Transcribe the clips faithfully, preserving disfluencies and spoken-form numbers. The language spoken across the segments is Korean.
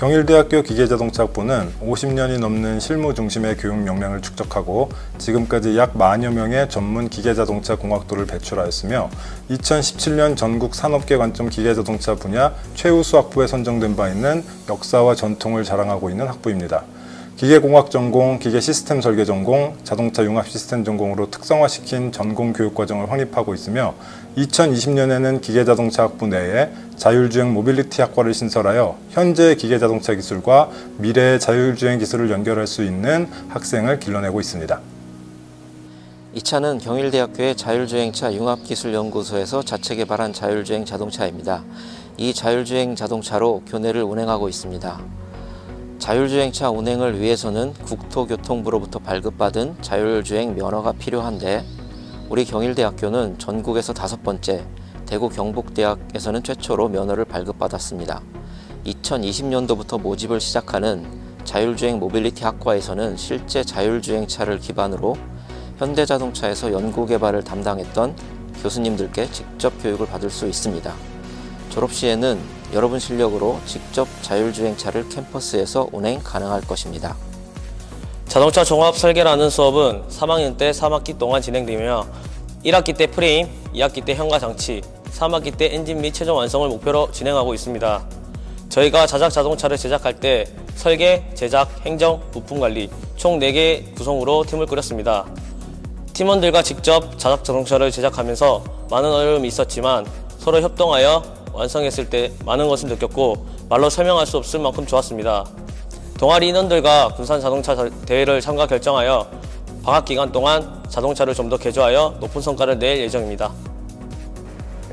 경일대학교 기계자동차학부는 오십 년이 넘는 실무 중심의 교육 역량을 축적하고 지금까지 약 만여 명의 전문 기계자동차 공학도를 배출하였으며 이천십칠 년 전국 산업계 관점 기계자동차 분야 최우수 학부에 선정된 바 있는 역사와 전통을 자랑하고 있는 학부입니다. 기계공학 전공, 기계시스템 설계 전공, 자동차 융합시스템 전공으로 특성화시킨 전공 교육과정을 확립하고 있으며 이천이십 년에는 기계자동차학부 내에 자율주행 모빌리티 학과를 신설하여 현재의 기계자동차 기술과 미래의 자율주행 기술을 연결할 수 있는 학생을 길러내고 있습니다. 이 차는 경일대학교의 자율주행차 융합기술연구소에서 자체 개발한 자율주행 자동차입니다. 이 자율주행 자동차로 교내를 운행하고 있습니다. 자율주행차 운행을 위해서는 국토교통부로부터 발급받은 자율주행 면허가 필요한데 우리 경일대학교는 전국에서 다섯 번째, 대구 경북대학에서는 최초로 면허를 발급받았습니다. 이천이십 년도부터 모집을 시작하는 자율주행 모빌리티 학과에서는 실제 자율주행차를 기반으로 현대자동차에서 연구개발을 담당했던 교수님들께 직접 교육을 받을 수 있습니다. 졸업 시에는 여러분 실력으로 직접 자율주행차를 캠퍼스에서 운행 가능할 것입니다. 자동차 종합설계라는 수업은 삼 학년 때 삼 학기 동안 진행되며 일 학기 때 프레임, 이 학기 때 현가장치, 삼 학기 때 엔진 및 최종 완성을 목표로 진행하고 있습니다. 저희가 자작 자동차를 제작할 때 설계, 제작, 행정, 부품관리 총 네 개 구성으로 팀을 꾸렸습니다. 팀원들과 직접 자작 자동차를 제작하면서 많은 어려움이 있었지만 서로 협동하여 완성했을 때 많은 것을 느꼈고 말로 설명할 수 없을 만큼 좋았습니다. 동아리 인원들과 군산 자동차 대회를 참가 결정하여 방학 기간 동안 자동차를 좀 더 개조하여 높은 성과를 낼 예정입니다.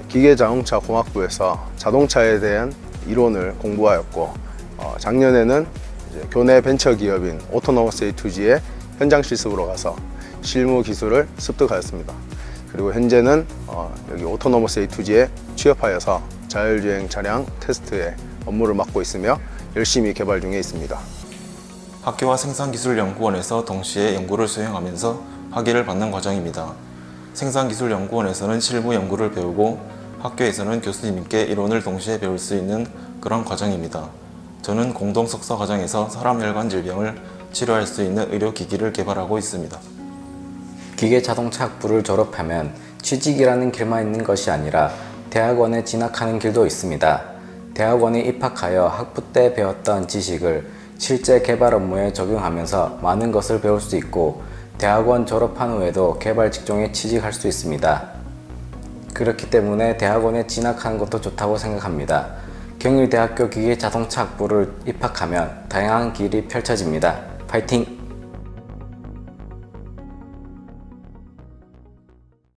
기계자동차공학부에서 자동차에 대한 이론을 공부하였고 어, 작년에는 이제 교내 벤처기업인 오토노머스 에이 투 지의 현장 실습으로 가서 실무 기술을 습득하였습니다. 그리고 현재는 어, 여기 오토노머스 에이 투 지에 취업하여서 자율주행 차량 테스트의 업무를 맡고 있으며 열심히 개발 중에 있습니다. 학교와 생산기술연구원에서 동시에 연구를 수행하면서 학위를 받는 과정입니다. 생산기술연구원에서는 실무 연구를 배우고 학교에서는 교수님께 이론을 동시에 배울 수 있는 그런 과정입니다. 저는 공동석사 과정에서 사람혈관 질병을 치료할 수 있는 의료기기를 개발하고 있습니다. 기계자동차학부를 졸업하면 취직이라는 길만 있는 것이 아니라 대학원에 진학하는 길도 있습니다. 대학원에 입학하여 학부 때 배웠던 지식을 실제 개발 업무에 적용하면서 많은 것을 배울 수 있고 대학원 졸업한 후에도 개발 직종에 취직할 수 있습니다. 그렇기 때문에 대학원에 진학하는 것도 좋다고 생각합니다. 경일대학교 기계자동차학부를 입학하면 다양한 길이 펼쳐집니다. 파이팅!